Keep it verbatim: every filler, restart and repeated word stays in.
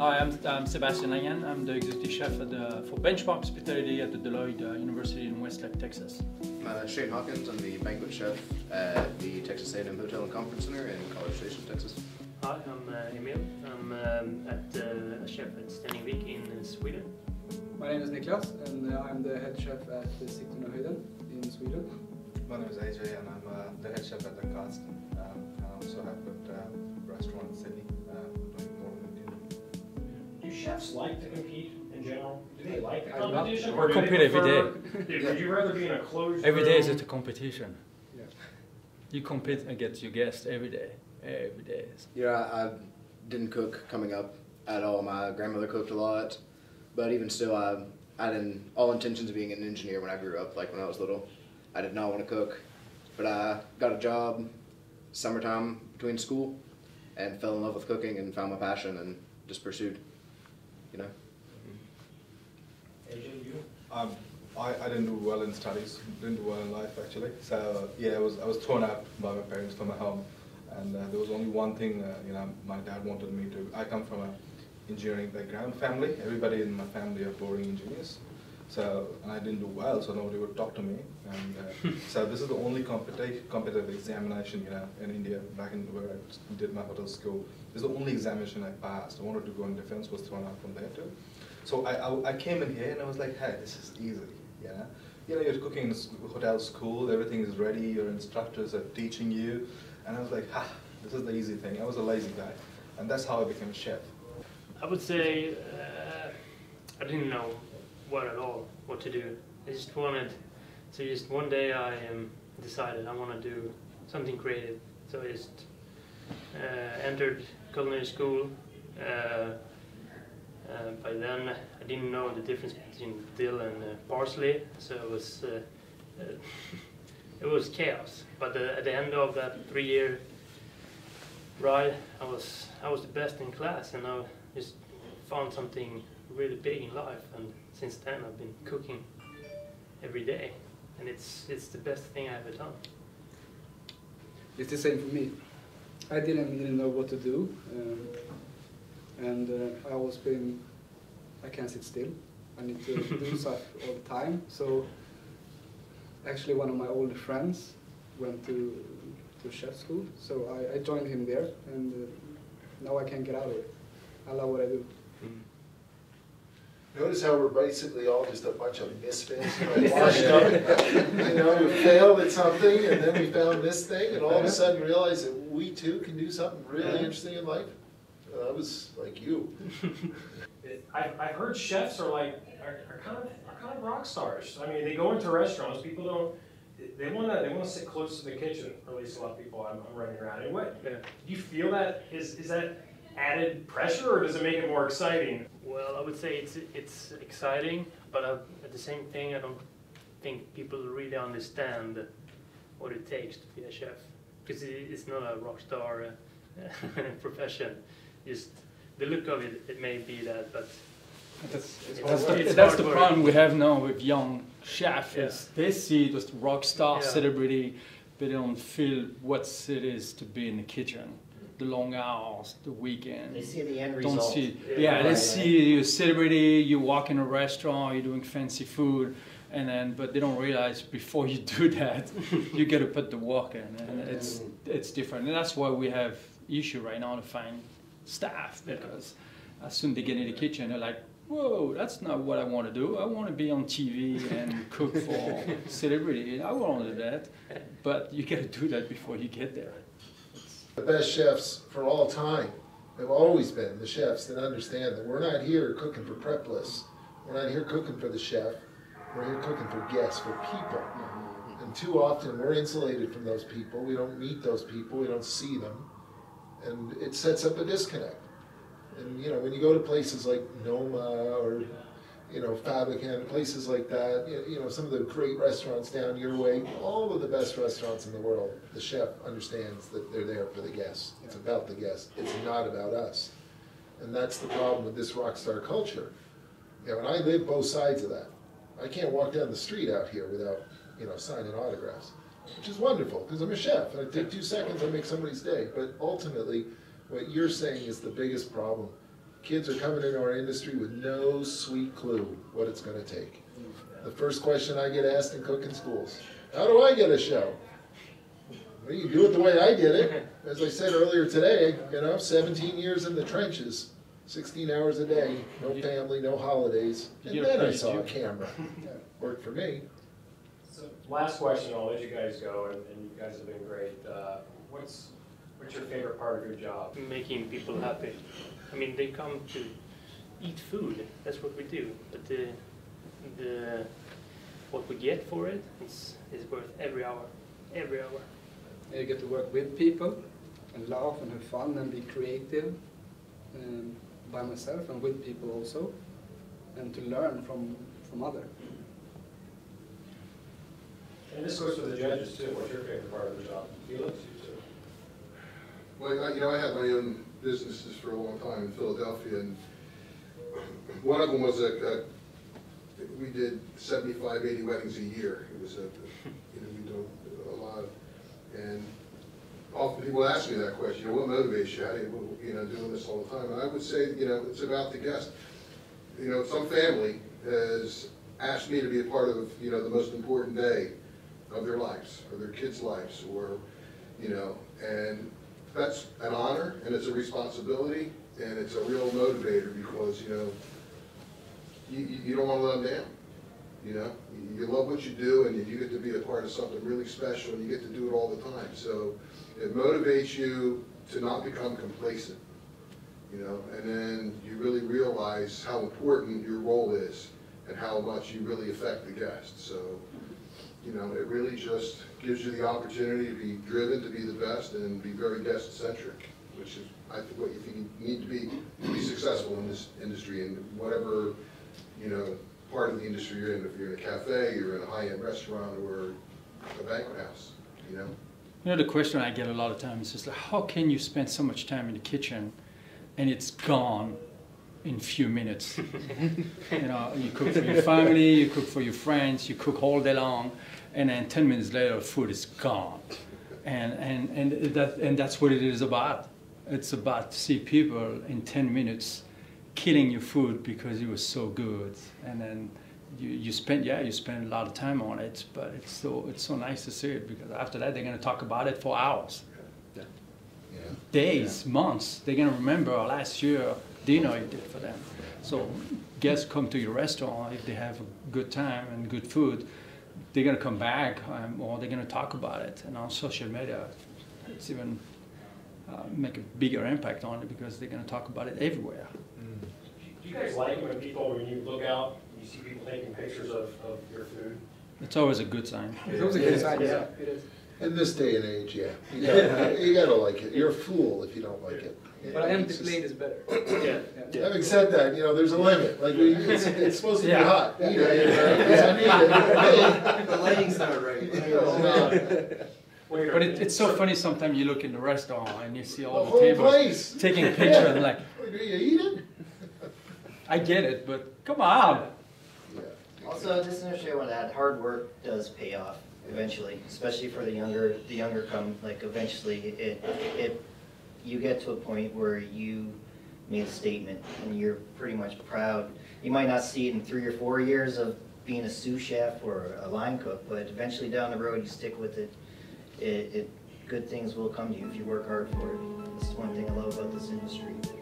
Hi, I'm, I'm Sebastian Hagen. I'm the executive chef at the, for Benchmark Hospitality at the Deloitte uh, University in Westlake, Texas. Uh, Shane Hawkins. I'm the banquet chef at the Texas A and M Hotel and Conference Center in College Station, Texas. Hi, I'm uh, Emil. I'm um, at, uh, a chef at Standing Week in Sweden. My name is Niklas and uh, I'm the head chef at the Sigtuna Hotel in Sweden. My name is Ajay and I'm uh, the head chef at the Cast. Um, I also have a uh, restaurant in Sydney. Chefs like to compete in general? Do they like the competition? Or compete every day. Would you rather be in a closed Every day is it a competition. Yeah. You compete against your guests every day. Every day. Yeah, I, I didn't cook coming up at all. My grandmother cooked a lot, but even still, I, I didn't. All intentions of being an engineer when I grew up, like when I was little, I did not want to cook, but I got a job, summertime between school, and fell in love with cooking and found my passion and just pursued. You know. Ajay, you? Um, I, I didn't do well in studies, didn't do well in life actually. So yeah, I was I was thrown out by my parents from my home, and uh, there was only one thing. Uh, you know, my dad wanted me to. I come from an engineering background family. Everybody in my family are boring engineers. So and I didn't do well, so nobody would talk to me. And uh, so this is the only competitive competitive examination, you know, in India back in where I did my hotel school. This is the only examination I passed. I wanted to go in defense, was thrown out from there too. So I, I I came in here and I was like, hey, this is easy, you know. You know, you're cooking in hotel school, everything is ready, your instructors are teaching you, and I was like, ha, this is the easy thing. I was a lazy guy, and that's how I became a chef. I would say uh, I didn't know. What at all, what to do. I just wanted, so just one day I um, decided I want to do something creative. So I just uh, entered culinary school. Uh, uh, by then I didn't know the difference between dill and uh, parsley, so it was, uh, uh, it was chaos. But the, at the end of that three year ride, I was, I was the best in class and I just found something really big in life, and since then I've been cooking every day, and it's it's the best thing I've ever done. It's the same for me. I didn't really know what to do, um, and uh, I always been I can't sit still. I need to do stuff all the time. So actually, one of my older friends went to to chef school, so I, I joined him there, and uh, now I can't get out of it. I love what I do. Mm. Notice how we're basically all just a bunch of misfits, like washed up. You know, we failed at something, and then we found this thing, and all of a sudden realized that we too can do something really interesting in life. Uh, I was like you. I I heard chefs are like are, are kind of are kind of rock stars. I mean, they go into restaurants. People don't. They want to. They want to sit close to the kitchen. Or at least a lot of people I'm, I'm running around. And what do you feel that is is that added pressure, or does it make it more exciting? Well, I would say it's it's exciting, but I, at the same thing, I don't think people really understand what it takes to be a chef, because it, it's not a rock star uh, profession. Just the look of it, it may be that, but that's, it's, it's that's, the, that's the problem we have now with young chefs. Yeah. Is they see just rock star, yeah, celebrity, but they don't feel what it is to be in the kitchen. The long hours, the weekend. They see the end Don't result. See, yeah, yeah right, they see right. You're a celebrity, you walk in a restaurant, you're doing fancy food, and then but they don't realize before you do that, you got to put the work in, and it's it's different, and that's why we have issue right now to find staff, because as soon as they get in the kitchen, they're like, whoa, that's not what I want to do. I want to be on T V and cook for celebrity. I want to do that, but you got to do that before you get there. The best chefs for all time have always been the chefs that understand that we're not here cooking for prep lists. We're not here cooking for the chef. We're here cooking for guests, for people. And too often we're insulated from those people. We don't meet those people. We don't see them. And it sets up a disconnect. And, you know, when you go to places like Noma or, you know, Fabrican, places like that, you know, some of the great restaurants down your way, all of the best restaurants in the world, the chef understands that they're there for the guests. It's about the guests. It's not about us. And that's the problem with this rock star culture. You know, and I live both sides of that. I can't walk down the street out here without, you know, signing autographs, which is wonderful because I'm a chef. And I take two seconds, I make somebody's day. But ultimately, what you're saying is the biggest problem Kids are coming into our industry with no sweet clue what it's going to take. The first question I get asked in cooking schools, how do I get a show? Well, you do it the way I did it. As I said earlier today, you know, seventeen years in the trenches, sixteen hours a day, no family, no holidays, and then I saw a camera. That worked for me. Last question, I'll let you guys go, and, and you guys have been great. Uh, what's, what's your favorite part of your job? Making people happy. I mean, they come to eat food, that's what we do, but the, the, what we get for it is, is worth every hour, every hour. And you get to work with people, and laugh, and have fun, and be creative, um, by myself and with people also, and to learn from, from others. And this goes to the judges too. What's your favorite part of the job? Felix, you too. Well, you know, I had my own businesses for a long time in Philadelphia, and one of them was a, a we did seventy-five, eighty weddings a year. It was a, you know, we do a lot, and often people ask me that question, you know, what motivates you? How do you, you know, doing this all the time? And I would say, you know, it's about the guest. You know, some family has asked me to be a part of, you know, the most important day of their lives, or their kids' lives, or, you know, and that's an honor, and it's a responsibility, and it's a real motivator, because, you know, you, you don't want to let them down, you know? You love what you do, and you get to be a part of something really special, and you get to do it all the time, so it motivates you to not become complacent, you know, and then you really realize how important your role is, and how much you really affect the guests. So, you know, it really just gives you the opportunity to be driven to be the best and be very guest-centric, which is, I think, what you think you need to be to be successful in this industry, and whatever, you know, part of the industry you're in. If you're in a cafe, you're in a high-end restaurant, or a banquet house, you know. You know, the question I get a lot of times is, like, how can you spend so much time in the kitchen and it's gone in few minutes? You know, you cook for your family, you cook for your friends, you cook all day long, and then ten minutes later, food is gone. And, and, and, that, and that's what it is about. It's about to see people in ten minutes killing your food because it was so good. And then you, you spend, yeah, you spend a lot of time on it, but it's so, it's so nice to see it, because after that, they're gonna talk about it for hours. Yeah. Yeah. Days, yeah. Months, they're gonna remember last year, dinner you did for them. So guests come to your restaurant, if they have a good time and good food, they're going to come back, um, or they're going to talk about it. And on social media, it's even uh, make a bigger impact on it, because they're going to talk about it everywhere. Mm. Do you guys like when people, when you look out, you see people taking pictures of, of your food? It's always a good sign. It's always a good sign, yeah. It is. In this day and age, yeah. You gotta, you gotta like it. You're a fool if you don't like it. But an empty plate is better. Yeah. Yeah. Having said that, you know, there's a limit. Like, we, it's, it's supposed to be yeah. hot. Yeah. You know, yeah. The lighting's not right. It's not. But it, it's so funny, sometimes you look in the restaurant and you see all the, the tables place. Taking pictures yeah. and like, do you eat it? I get it, but come on. Yeah. Also, this industry, I want to add, hard work does pay off eventually, especially for the younger, the younger come, like eventually it, it, you get to a point where you made a statement and you're pretty much proud. You might not see it in three or four years of being a sous chef or a line cook, but eventually down the road you stick with it. It, it good things will come to you if you work hard for it. That's one thing I love about this industry.